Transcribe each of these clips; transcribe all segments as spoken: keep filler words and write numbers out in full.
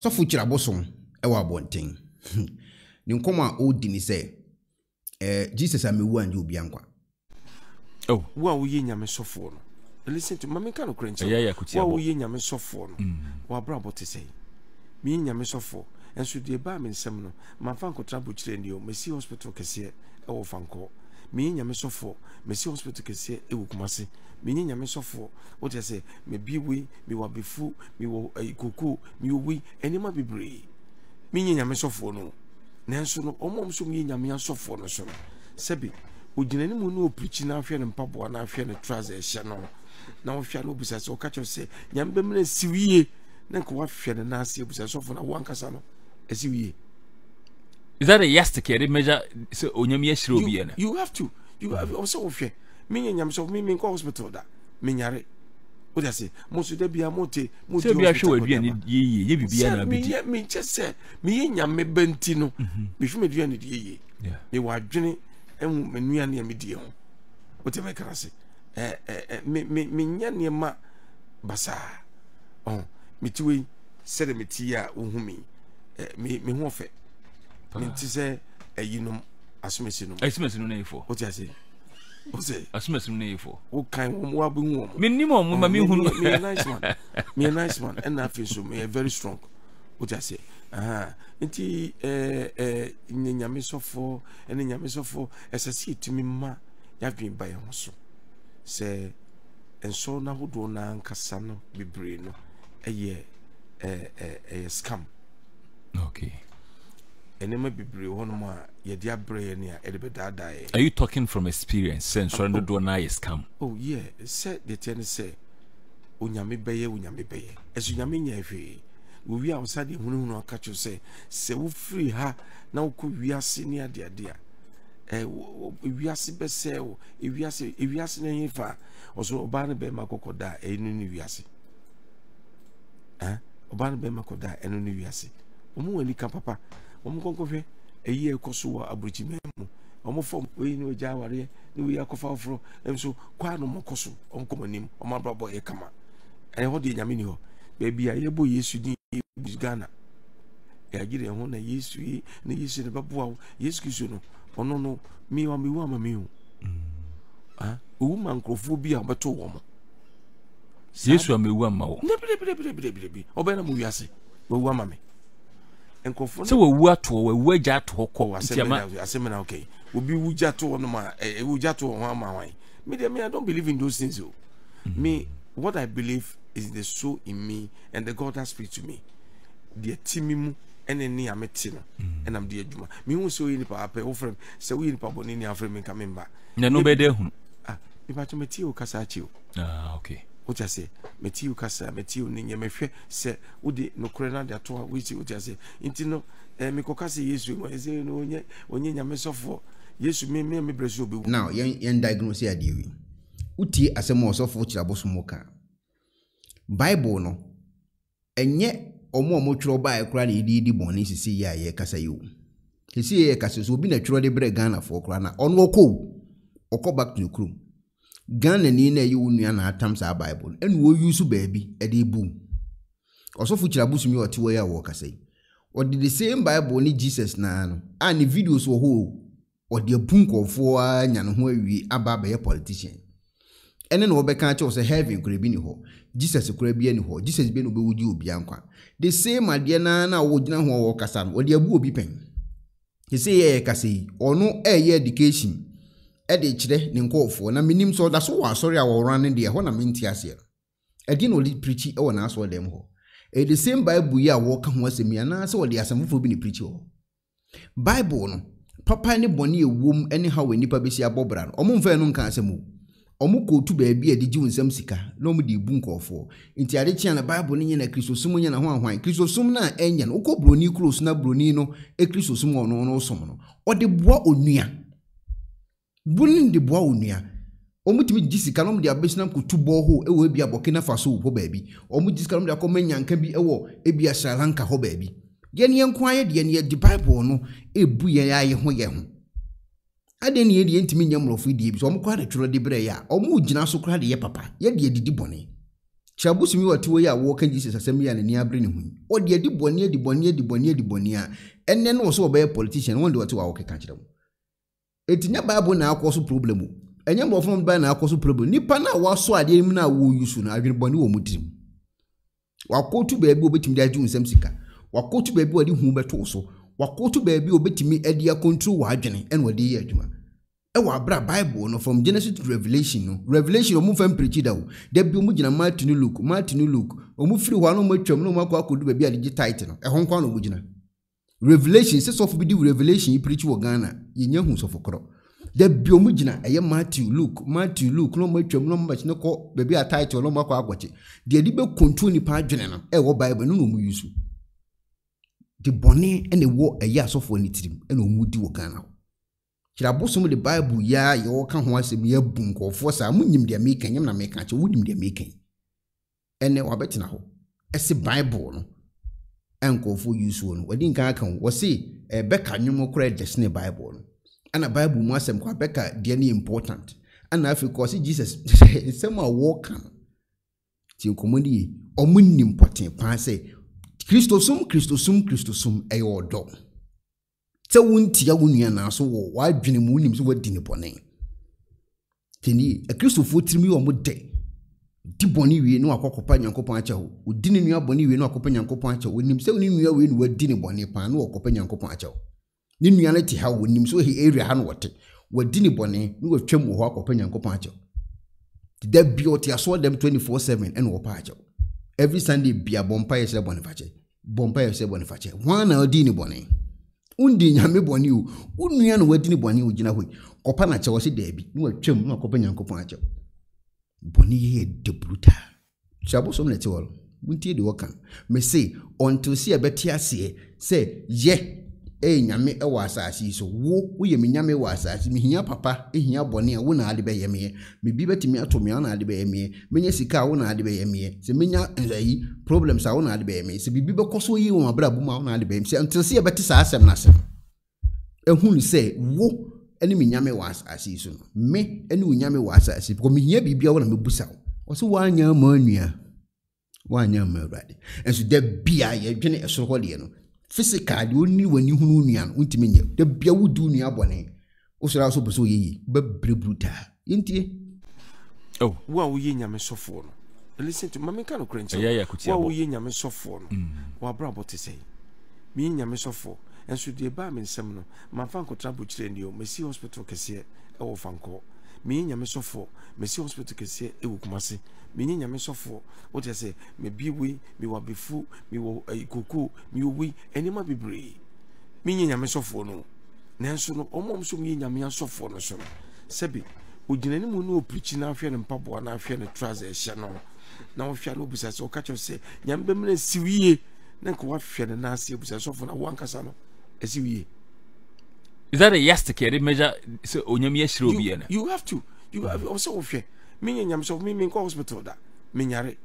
So fuchira bosom ewa bonting. Ninkoma odi ni say eh Jesus amewu anje obi anwa. Oh, wa wo ye nyame sofo no. Listen to mama kan okrenche. Wa wo ye nyame sofo no. Wa bra bote say. Mi nyame sofo enso de ba me nsem no. Ma fa nkotra bo kire ni o, mesi hospital kese e wo fa nko. Mi nyame sofo, mesi hospital kese e wo Kumasi. Me nyame sofo what you say me biwi me wa befu me wo ikoko me owi enima bebre me nyame sofo no nanso no omom so me nyame sofo no so sebi oginani mu no oprichi na hwe ne mpaboa na hwe ne trousers hye no na wo hwe no busa so ka cho se nyame bemre siwiye na ko wa hwe ne na ase busa sofo na wanka sa no asiwiye. Is that a yes to carry measure so onyame ashiro bi na you have to you have also hwe. Me nyam so me me go hospital da me nyare what I say most dey bia mote mote bia hwe bia ni ye ye bibia na bi ti me just say me nyam me benti no me hwe me dua ni ye ye me wadwene emu menua na me die ho what e me kan say eh eh me me me nya ne ma basa oh me ti we said me ti ya ohu me me me ho fe me ti say eyinom asumesi no asumesi no na ifo what I say. Asmus Nafo. What kind of woman? Minimum, I mean, me a nice one. Me a nice one, and I feel so me very strong. What I say? Ah, and he, eh, eh, in Yamisofo, and in Yamisofo, as I see to me, ma, you have been by also. Say, and so now who do now Cassano be brain a year a scam. Okay. Are you talking from experience? Since you do na is come. Oh yeah, said the ten say, "Unyame baye, unyame baye." As unyame nyefe, we are outside the hunu hunu akacho say, "Se we free ha na uku we are senior dia dia." Eh, we are si bese o, we are si, we are si na yefa. Oso obani be makoko da, enu ni we are si. Eh, obani be makoko da, enu ni we are si. Omu eni kapapa. Omo konkofe eyi ekoso wa abrochi memu omo fom we ni oja aware ni we akofa ofro emso kwa no mokoso onkomanim omo ababo e kama e ho de nyame ni ho be bia ye bo Yesu din Ghana e agire ho na Yesu yi na Yesu ne babuawo Yesu kiso no ono no mi wa mi wa ma mi o ah o man krofo bi a beto wo mo Yesu amewu ama wo bire bire bire bire bire obena mu wiase wo wa ma me. So we work to we work just to call. I say I say man okay. We be we just to no ma. We just to one man one. Me dey me I don't believe in those things. Oh, me what I believe is the soul in me and the God that speaks to me. The timimu and the ni ametino and I'm the juma. Me who say we ni pa ape ofrem say we ni pa boni ni afrem me kamemba. Na no be dey hun. Ah, me pa to me ti o kasa chi o. Ah okay. What I say, Matthew Cassa, Matthew Ninyamefe, said, Udi, no crena, that to which you just say, Intino, and Mikocassi, yes, you say, no, yet, when you miss off for, yes, you may me bless you. Now, young diagnose adiwi. Uti as a more soft watch about smoker. Bible no, and yet, or more mutual by a cranny didi bonnie, see, ya, ye, Cassa you. He see, Cassus will be naturally bread Ghana for crana, on Woko, or go back to your crew. Ghana ni na yiwu nua atoms a Bible enu wo use baby e dey boom osofu kira busumi oti wo ya wo kasai odi the same Bible ni Jesus na no and videos wo ho odi abun konfo anya no ho awi aba be politician ene na wo be kan che heaven kure bi ni ho Jesus kure bi ni ho Jesus bi no be wudi obi ankwa the same ade na na wo gina ho wo kasa no odi abu obi pen he say ye kasai ono e education Ede chile ni nkofo na minim so da so wa sorry awo running there ho na mentiase no edi no lead preach e wona so dem ho e the same Bible ya wo ka ho asemi ana se wo de asemfo bi ni preach ho Bible no papa ni boni ewom any how enipa be si abobra no omo mfa enu nka asemu omo ko tu ba bi edi ji unsam sika no mo de bu nkofo nti ade chia na Bible ni nyina Kristosum nyina ho ahwan Kristosum na enya no ko broni cross na broni no e Kristosum ono no som no ode boa onua bunin de boa onua omutimi jisika nom de abesinam ko tubo ho e wo bia Burkina Faso ho baabi omujisika nom de akomanya nka bi e wo e bia Sri Lanka ho baabi ye ne enko aye de ne di Bible no ebu ye aye ho ye ho ade ne ye de ntimi nyamrofo di bi so omko ade tworo de bere ya omu gina so kra de ye papa ye de didi bone Chabusimi watuwe ya woke jisi sasemi ya nini abrini hui. Odi ya dibonia, dibonia, dibonia, dibonia. Enne no so obeye politician, wandi watuwa woke kanchida mu. Eti nya baya bo na akosu problemu. Enya mwafuna mbaya na akosu problemu. Nipana waso adye mna wuyusu na avini bwani womutimu. Wakotu bebi obeti mdia juu nsemsika. Wakotu bebi wadi humbe toso. Wakotu bebi obeti mi edi ya kontrol wa ajene. Enwa di ya juma. Wabra Bible no from Genesis to Revelation no Revelation omu fem preachi dawo da bi omu gina Martin Luke Martin Luke omu firi hwa no matwam no makwa kodu ba bi ade title no ehon kwa no gina Revelation says of bi Revelation yi preachi wo Ghana yenya hu so fokoro da bi omu gina eye Matthew Luke Matthew Luke no matwam no match no ko ba bi a title no makwa agwache de ade be control ni pa adwene no e wo Bible no no mu use de boni ene wo eye asofo ni tirim ene omu di wo Ghana. Some the Bible, ya, your can was a mere bunk or force. I wouldn't be a making him and make a wouldn't be a making. And now I bet now. As a Bible, uncle for you soon. Wedding can was see a Becca no more credit near Bible. And a Bible must and Quabeca dearly important. And I feel cause Jesus is somewhere walking. Till comedy or moon important pass a Christosum, Christosum, Christosum, a your dog. So won't ya wunyan so why Jenny Moonim so what dinner bonnet? Tiny, a crystal foot to me or mood day. Dibony, we know a copanion copancho, who didn't know Bonnie, we know a copanion copancho, when himself knew you win where dinner bonnet pan or copanion copancho. In reality, how when him so he area hand water, where dinner bonnet, we will chum or copanion copancho. The dead beauty, I saw them twenty four seven and opacho. Every Sunday be a bonfire se boniface, bonfire se boniface, one hour dinner bonnet. Undi nyame boni o unua no wadini boni o gina hoi kopa na che wo se da bi ni watwam na kopa nyankopon ache boni ye de bruta chabo som na ti wol muntie de wokan me say unto see abeti ase say ye e nyame e wa asase so wo wo ye me nyame wa asase me hia papa e hia boni a wo na ade be ye me me bi betimi ato me na ade be ye me menya sika wo na ade be ye me se menya nzayi problems a wo na ade be ye me se bibi be koso yi wo abra bu ma wo na ade be ye me se until se ye beti sa asem na asem ehun se wo ene me nyame wa asase so me ene wo nyame wa asase because me hia bibi a wo na me busa wo so wa anya ma nua wa anya ma urade and so there be a ye dwene esoro ho de no physical de oni wani hunu nuan untimenye de bia wudu nua bone osura so boso yeyi ba bruta ntie oh wa wo ye nyame sofo no listen to mama kan okrenche ya ya kutia wa wo ye nyame sofo no wa brabo te sei mi nyame sofo enso de ba me nsem no manfa nkotra bo kire ndio mesi hospital kese e wo fanko mi nyame sofo mesi hospital kese e wo kumase mi nyame sofo what you say me biwi me wa befu me wo ikuku me owi enema bebre mi nyame sofo no nanso no omom so mi nyame sofo no so sebi oginani mu no oprichi na hwe ne mpaboa na hwe ne trouser hye no na wo hwe no busa so ka chose nyame bemre siwiye na ko wa hwe ne na ase busa sofo na wo ankasa no asiwiye. Is that a yes to carry measure so onyame ahiro bi na you have to you have also hwe me nyam so me me ko hospital da me nyare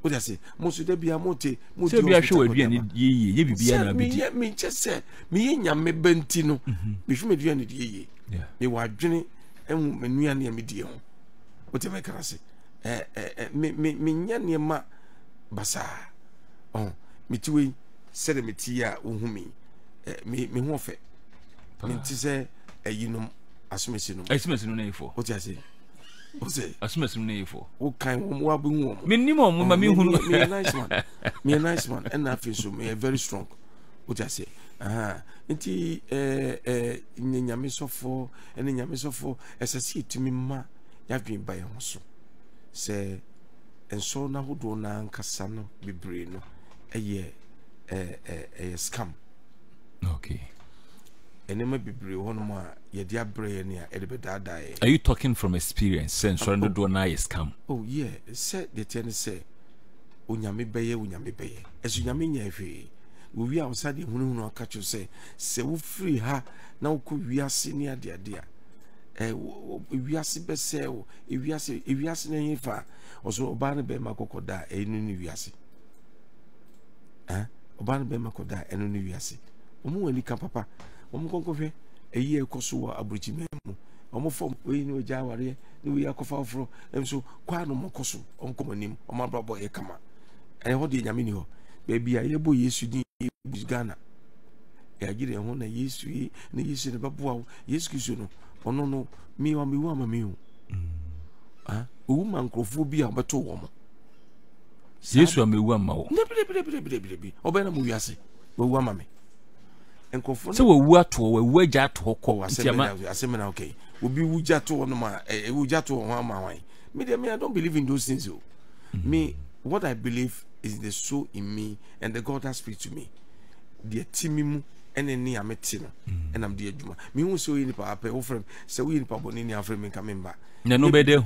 what you say mo so da bia mo te mo do bia hwe wadua ni ye ye bibia na bi me just say me nyam me benti no me hwe medua ni ye me wadwene ehun menua na me die ho what you make us eh eh me me nya ne ma basa oh me tiwe said me tia wo hu me me me ho fe me ti say eyinum asumesi no asumesi no na ifo what you say Ose asumesi mune for. O kan wo abu wo. Me nimo mo ma me hunu me a nice one. Me a nice one and I feel so me very strong. What I say. Ah, nti eh eh nyame sofo, ene nyame sofo esasi timi ma ya dwen ba ye ho so. Se enso na hodo na nkasa no bebre no eye eh eh scam. Okay. Enema bebre ho no ma are you talking from experience? Since Rando Dona is come. Oh yeah, said the ten say Unyami Baye Unyami Baye. As Unyami we are outside the Hunu catch you say, say free ha now could we are senior dear dear. Eh we are sibe say if we are si if we are senior fa or so Obana be Makoko da a new yasi. Eh? Obana be Makoda and new yasi. Omu and Papa. Omu Konkofe. A year Kosowa, a bridge memo, Omofom, we know Jawari, we are coffin for, and so quite no more cosso, uncommon, or my brother Ekama. And what did Yaminio? Baby, I able yes, you did Ghana. I get a honor, yes, we, and yes, the Babu, yes, Kisuno, or no, no, me or me, woman, me. Ah, woman, crophobia, but two woman. Yes, we one more. Obana Muyasi, so we were to a wedge at Hoko, a seminar, okay. Will be Wujato on my Wujato on my way. Me, I don't believe in those things. Me, what I believe is the soul in me and the God that speaks to me. Dear Timimu and a near Metina, and I'm dear Juma. Me also in the paper, offering, so we in Pabonini are framing coming back. Nobody,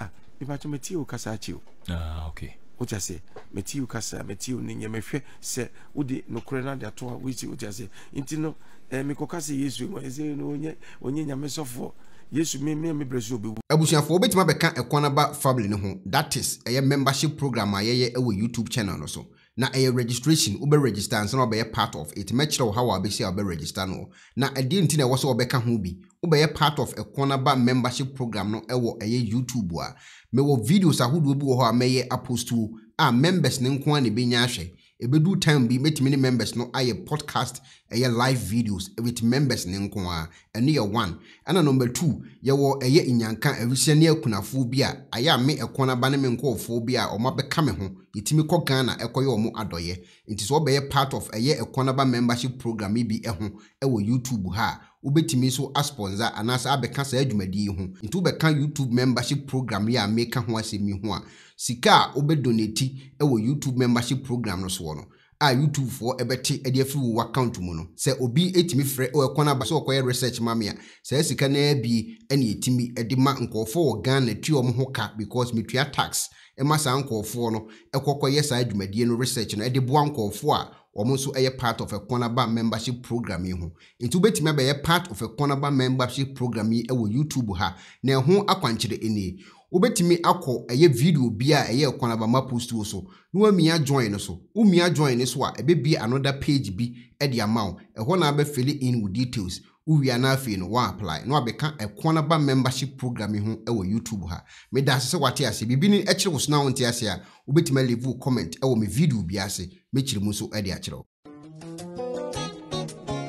ah, if I to Metio Casaccio. Ah, okay. What I say, Metio Casa, Metio Nina Mefe, say, Udi, no Corona, the tour, which you just say, Intino, and Micocassi, yes, you know, when you mess off for, yes, you may me bless you. I wish I forbid my back a corner about family. No, that is a membership program, my YouTube channel or so. Now, a registration, Uber register, and some be a part of it. Match how I be say, I'll be registered. No, now I didn't think I was so Becca Hobby. Uber a part of a corner bar membership program, no, a YouTube. Me wo videos ahodo bi wo ho ameye apostu a members ne nko an be nyaahwe ebedu time bi metimi members no aye podcast aye live videos with members ne nko a ene ye one ana number two ye wo aye inyanka awise ne akunafo bi a aye ame ekona ba ne menko ofo bi a o ma be ka me ho itimi ko Ghana ekoye o mu adoye nti so be part of aye ekona ba membership program bi eho ewo YouTube ha ubetimi so asponsor anasa abeka sa adwumadi ho nti ubeka YouTube membership program ya meka ho asemi ho a sika obedonate ewo YouTube membership program no so wono a YouTube for ebete ediafi wo account mu no se obi etimi frɛ o ekona ba so okoye research mamia se sika na bi ene etimi edima nkofo wo Ghana tuo mo ho ka because metua tax e masa nkofo no ekokoye sa adwumadi no research no edebo nkofo a omonso eye part of a cornerback membership program yihu. Into beti mebe ye part of a cornerback membership program yi ewo YouTube ha. Ne hon akwanchire ene. Ubetimi ako eye video bia eye cornerback ma postu oso. Nuwe miya join oso. U miya join eswa ebe bi another page bi edi amount. E hona abe fill in with details. Uwi anafi no wa apply. No abeka e cornerback membership program yihu ewo YouTube ha. Me da se wate ase bibini echire wo sna wonte ase a. Ubetimi leave comment ewo me video bi ase. Michiri muso edi achiro.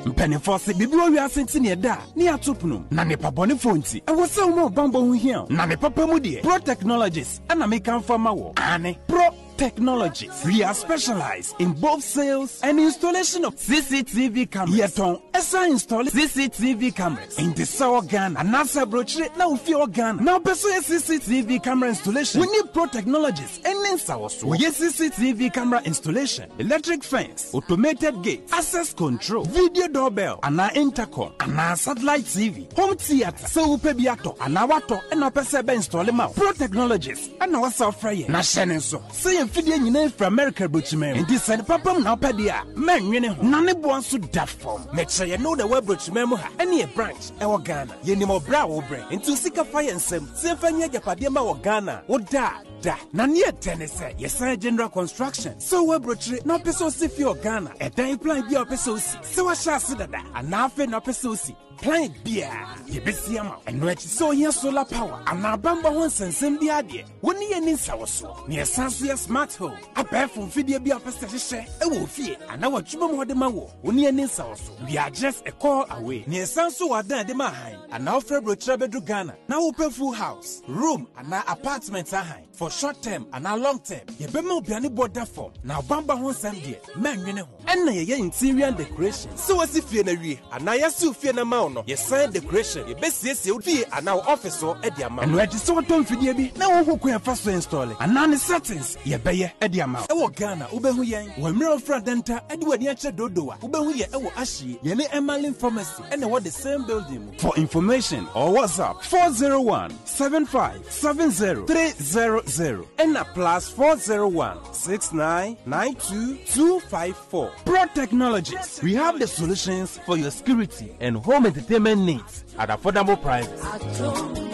Mpenefose bibiro wiasenti ne da ne atopnum na ne pabonefo nti e wose wo bambo hu hia na ne papa mu de Pro Technologies ana make am fama wo ane Pro Technologies. We are specialized in both sales and installation of C C T V cameras. Yet on S I install C C T V cameras in the South Ghana. And NASA brochure now fear Ghana. Now pursue C C T V camera installation. We need Pro Technologies and in South Sudan. We need C C T V camera installation, electric fence, automated gate, access control, video doorbell, and our intercom, and our satellite T V, home theater, so we pay biato, and our water, and our P C B install them out. Pro Technologies and our software. Now Shannon so. Feeding your name from America, Butchman. And this and Papa Napadia, man, you know, none wants to that form. Make sure you know the web Butchman, any branch, our Ghana, you know, brow brain, and to seek a fire and some, Symphony, Yapadema, or Ghana, or da, da, Nania Tennessee, yes, I general construction. So web Butchman, no pesos if you're Ghana, and then apply your pesos. So I shall see that, and now for no pesos. Plant beer, you be see amount, and which so here solar power, and our bamba once and send the idea. When you need our so near Sansuya smart home, a pair from video be a pastor, a wolf here, and our chum or the mawo, when you need our so. We are just a call away near Sansu are done the Mahain, and our favorite Trebedu Ghana. Now open full house, room, and our apartments are high for short term and our long term. You be more be any border form. Now bamba once and dear, man, you know, and now you're interior decoration. So as if you're in a way, and I assume you're in a mouth. No, you sign decoration, you best yes, you be an our officer at the amount. And where is so done for the baby now who can first install it. And none settings, you bear at the amount. Our Ghana, Ubehuyan, when Mirror Fradenta, Edward Yacha Dodoa, Ubehuya, our Ashi, Yene Emalin Pharmacy, and what the same building. For information or WhatsApp four zero one seven five seven zero three zero zero and a plus four zero one six nine nine two two five four. Pro Technologies, we have the solutions for your security and home entertainment needs at affordable prices.